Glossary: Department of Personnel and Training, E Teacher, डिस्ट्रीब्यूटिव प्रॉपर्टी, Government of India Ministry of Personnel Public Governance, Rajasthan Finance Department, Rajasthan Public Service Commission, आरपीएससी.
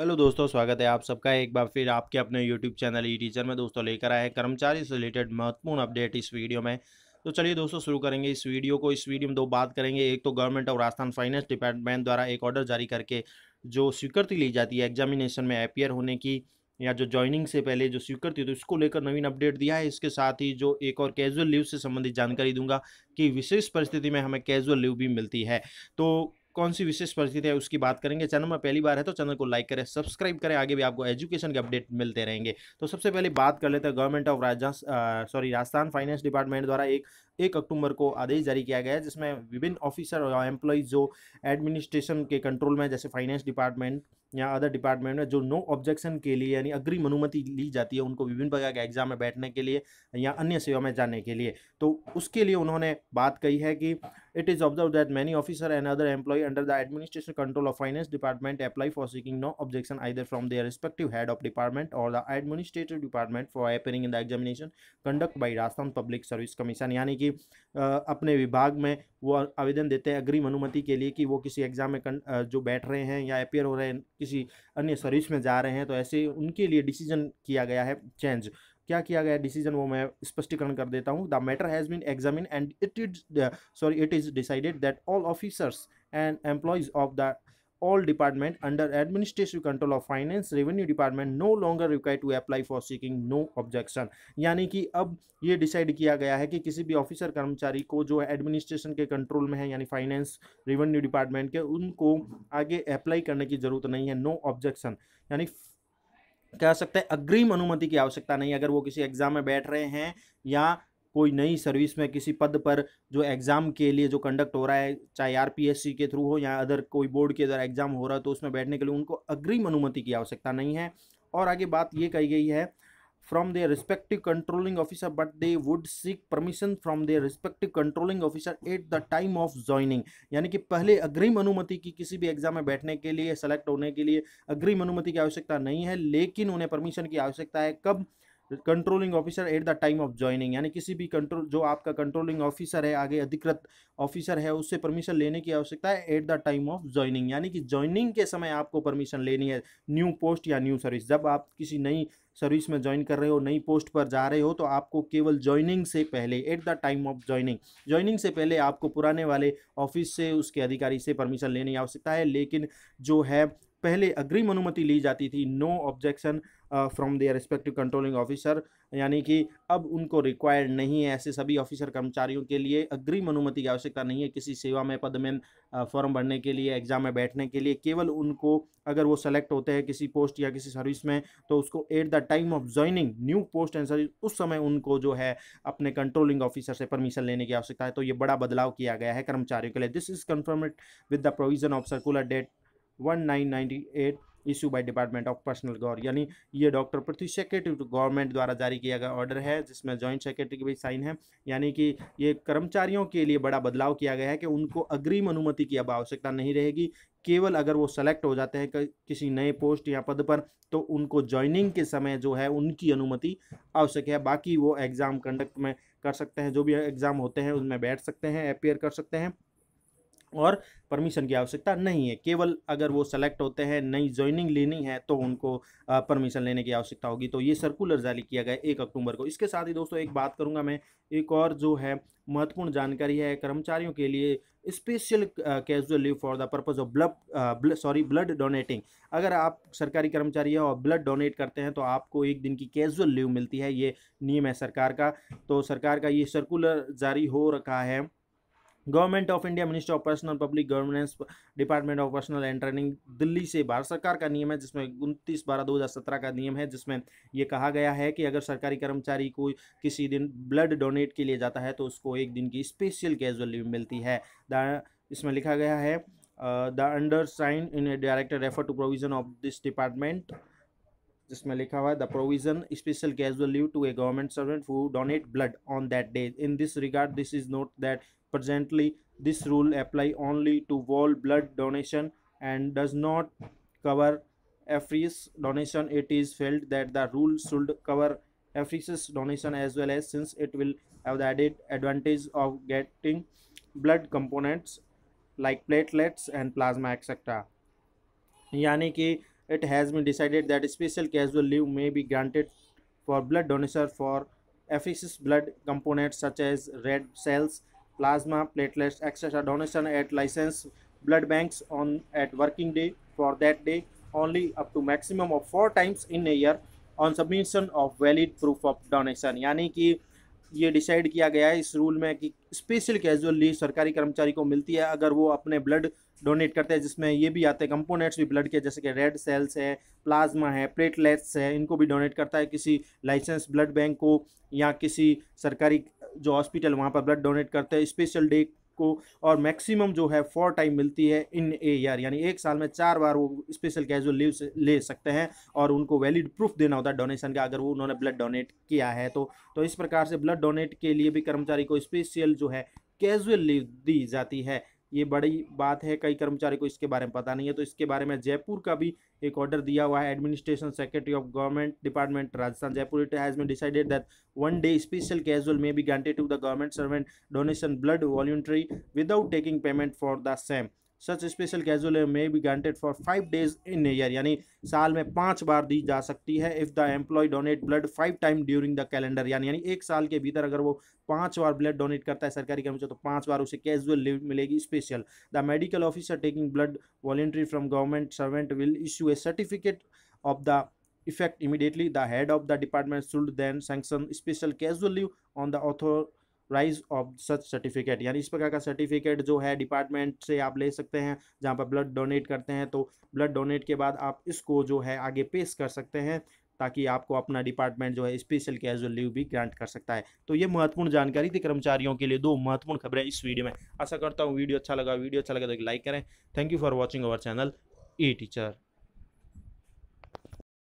Hello दोस्तों, स्वागत है आप सबका एक बार फिर आपके अपने यूट्यूब चैनल ई टीचर में। दोस्तों लेकर आए हैं कर्मचारी से रिलेटेड महत्वपूर्ण अपडेट इस वीडियो में। तो चलिए दोस्तों शुरू करेंगे इस वीडियो को। इस वीडियो में दो बात करेंगे, एक तो government of Rajasthan finance department द्वारा एक ऑर्डर जारी करके जो स्वीकृति ली जाती है एग्जामिनेशन में अपियर होने की या जो ज्वाइनिंग से पहले जो स्वीकृति, तो इसको लेकर नवीन अपडेट दिया है। इसके साथ ही जो एक और कैजुअल लीव से संबंधित जानकारी दूंगा कि विशेष परिस्थिति में हमें कैजुअल लीव भी मिलती है, तो कौन सी विशेष परिस्थिति है उसकी बात करेंगे। चैनल में पहली बार है तो चैनल को लाइक करें, सब्सक्राइब करें, आगे भी आपको एजुकेशन के अपडेट मिलते रहेंगे। तो सबसे पहले बात कर लेते हैं government of Rajasthan finance department द्वारा 1 अक्टूबर को आदेश जारी किया गया है, जिसमें विभिन्न ऑफिसर और एम्प्लॉयज जो एडमिनिस्ट्रेशन के कंट्रोल में जैसे फाइनेंस डिपार्टमेंट या अदर डिपार्टमेंट में जो नो ऑब्जेक्शन के लिए यानी अग्रिम अनुमति ली जाती है उनको विभिन्न प्रकार के एग्जाम में बैठने के लिए या अन्य सेवा में जाने के लिए, तो उसके लिए उन्होंने बात कही है कि it is observe that many officer and other employ under the administration control of finance department apply for seeking no objection either from their respective head of department और the administrative department for appearing in the examination conduct by Rajasthan public service commission. यानी कि अपने विभाग में वो आवेदन देते हैं अग्रिम अनुमति के लिए कि वो किसी एग्जाम में जो बैठ रहे हैं या अपियर हो रहे हैं किसी अन्य सर्विस में जा रहे हैं, तो ऐसे उनके लिए डिसीजन किया गया है चेंज। क्या किया गया डिसीजन वो मैं स्पष्टीकरण कर देता हूँ। The matter has been examine and it is decided that all officers and employees of the all department under administrative control of finance revenue department no longer required to apply for seeking no objection। यानी कि अब ये decide किया गया है कि किसी भी ऑफिसर कर्मचारी को जो एडमिनिस्ट्रेशन के कंट्रोल में है यानी फाइनेंस रेवेन्यू डिपार्टमेंट के, उनको आगे अप्लाई करने की ज़रूरत नहीं है। नो ऑब्जेक्शन यानी कह सकते हैं अग्रिम अनुमति की आवश्यकता नहीं, अगर वो किसी एग्ज़ाम में बैठ रहे हैं या कोई नई सर्विस में किसी पद पर जो एग्ज़ाम के लिए जो कंडक्ट हो रहा है, चाहे आरपीएससी के थ्रू हो या अदर कोई बोर्ड के द्वारा एग्ज़ाम हो रहा है, तो उसमें बैठने के लिए उनको अग्रिम अनुमति की आवश्यकता नहीं है। और आगे बात ये कही गई है from their respective controlling officer but they would seek permission from their respective controlling officer at the time of joining। यानी कि पहले अग्रिम अनुमति की किसी भी एग्जाम में बैठने के लिए सेलेक्ट होने के लिए अग्रिम अनुमति की आवश्यकता नहीं है, लेकिन उन्हें परमिशन की आवश्यकता है कब, controlling officer at the time of joining. यानी किसी भी कंट्रोल जो आपका कंट्रोलिंग ऑफिसर है आगे अधिकृत ऑफिसर है उससे परमिशन लेने की आवश्यकता है at the time of joining. यानी कि ज्वाइनिंग के समय आपको परमिशन लेनी है न्यू पोस्ट या न्यू सर्विस। जब आप किसी नई सर्विस में ज्वाइन कर रहे हो, नई पोस्ट पर जा रहे हो, तो आपको केवल ज्वाइनिंग से पहले at the time of joining, joining से पहले आपको पुराने वाले ऑफिस से उसके अधिकारी से परमिशन लेने की आवश्यकता है। लेकिन जो है पहले अग्रिम अनुमति ली जाती थी no objection from their respective controlling officer, यानी कि अब उनको रिक्वायर्ड नहीं है। ऐसे सभी ऑफिसर कर्मचारियों के लिए अग्रिम अनुमति की आवश्यकता नहीं है किसी सेवा में पद में फॉर्म भरने के लिए, एग्जाम में बैठने के लिए। केवल उनको अगर वो सेलेक्ट होते हैं किसी पोस्ट या किसी सर्विस में, तो उसको at the time of joining new post and service, उस समय उनको जो है अपने कंट्रोलिंग ऑफिसर से परमिशन लेने की आवश्यकता है। तो ये बड़ा बदलाव किया गया है कर्मचारियों के लिए। This is confirmed with the provision of circular date 1998 issue by department of personal governance. यानी ये doctor Prithvi secretary to government द्वारा जारी किया गया ऑर्डर है, जिसमें जॉइंट सेक्रेटरी की भी साइन है। यानी कि ये कर्मचारियों के लिए बड़ा बदलाव किया गया है कि उनको अग्रिम अनुमति की अब आवश्यकता नहीं रहेगी। केवल अगर वो सेलेक्ट हो जाते हैं किसी नए पोस्ट या पद पर, तो उनको ज्वाइनिंग के समय जो है उनकी अनुमति आवश्यक है। बाकी वो एग्ज़ाम कंडक्ट में कर सकते हैं, जो भी एग्ज़ाम होते हैं उनमें बैठ सकते हैं, अपियर कर सकते हैं और परमिशन की आवश्यकता नहीं है। केवल अगर वो सेलेक्ट होते हैं, नई ज्वाइनिंग लेनी है, तो उनको परमिशन लेने की आवश्यकता होगी। तो ये सर्कुलर जारी किया गया 1 अक्टूबर को। इसके साथ ही दोस्तों एक बात करूंगा मैं, एक और जो है महत्वपूर्ण जानकारी है कर्मचारियों के लिए, special casual leave for the purpose of blood donating. अगर आप सरकारी कर्मचारी हैं और ब्लड डोनेट करते हैं, तो आपको एक दिन की कैजुअल लीव मिलती है। ये नियम है सरकार का। तो सरकार का ये सर्कुलर जारी हो रखा है। Government of India ministry of personal public governance department of personal and training Delhi से भारत सरकार का नियम है, जिसमें 29/12/2017 का नियम है, जिसमें यह कहा गया है कि अगर सरकारी कर्मचारी को किसी दिन ब्लड डोनेट के लिए जाता है, तो उसको एक दिन की स्पेशल कैजुअल लीव मिलती है। इसमें लिखा गया है the under sign in a director refer to provision of this department, जिसमें लिखा हुआ है the provision special casual leave to a government servant who donate blood on that day. In this regard this is note that presently this rule apply only to whole blood donation and does not cover efficacious donation. It is felt that the rule should cover efficacious donation as well, as since it will have the added advantage of getting blood components like platelets and plasma etc. यानी कि it has been decided that special casual leave may be granted for blood donors for efficacious blood components such as red cells, plasma, platelets, etc. Donation at licensed blood banks on at working day for that day only up to maximum of 4 times in a year on submission of valid proof of donation। यानी कि ये decide किया गया है इस rule में कि special casual leave सरकारी कर्मचारी को मिलती है अगर वो अपने ब्लड डोनेट करते हैं, जिसमें ये भी आते हैं कंपोनेंट्स भी ब्लड के, जैसे कि रेड सेल्स है, प्लाज्मा है, प्लेटलेट्स है, इनको भी डोनेट करता है किसी लाइसेंस ब्लड बैंक को या किसी सरकारी जो हॉस्पिटल वहाँ पर ब्लड डोनेट करते हैं स्पेशल डे को। और मैक्सिमम जो है 4 टाइम मिलती है इन ए ईयर, यानी एक साल में 4 बार वो स्पेशल कैजुअल लीव ले सकते हैं और उनको वैलिड प्रूफ देना होता है डोनेशन का अगर वो उन्होंने ब्लड डोनेट किया है। तो इस प्रकार से ब्लड डोनेट के लिए भी कर्मचारी को स्पेशल जो है कैजुअल लीव दी जाती है। ये बड़ी बात है, कई कर्मचारी को इसके बारे में पता नहीं है। तो इसके बारे में जयपुर का भी एक ऑर्डर दिया हुआ है, administration secretary of government department Rajasthan Jaipur, it has been decided that one day special casual may be granted to the government servant donation blood voluntary without taking payment for the same. Such special casual may be granted for 5 days in year, यानी साल में 5 बार दी जा सकती है। If the employ donate blood 5 time during the calendar, यानी एक साल के भीतर अगर वो 5 बार ब्लड डोनेट करता है सरकारी कर्मचारी तो 5 बार उसे कैजुअल लीव मिलेगी special. The medical officer taking blood voluntary from government servant will issue a certificate of the effect immediately. The head of the department should then sanction special casual leave on the rise of such certificate, यानी इस प्रकार का certificate जो है department से आप ले सकते हैं जहाँ पर ब्लड डोनेट करते हैं। तो ब्लड डोनेट के बाद आप इसको जो है आगे पेश कर सकते हैं ताकि आपको अपना डिपार्टमेंट जो है स्पेशल कैजुअल लीव भी ग्रांट कर सकता है। तो ये महत्वपूर्ण जानकारी थी कर्मचारियों के लिए, 2 महत्वपूर्ण खबरें इस वीडियो में। आशा करता हूँ वीडियो अच्छा लगा तो एक लाइक करें। Thank you for watching our channel E teacher.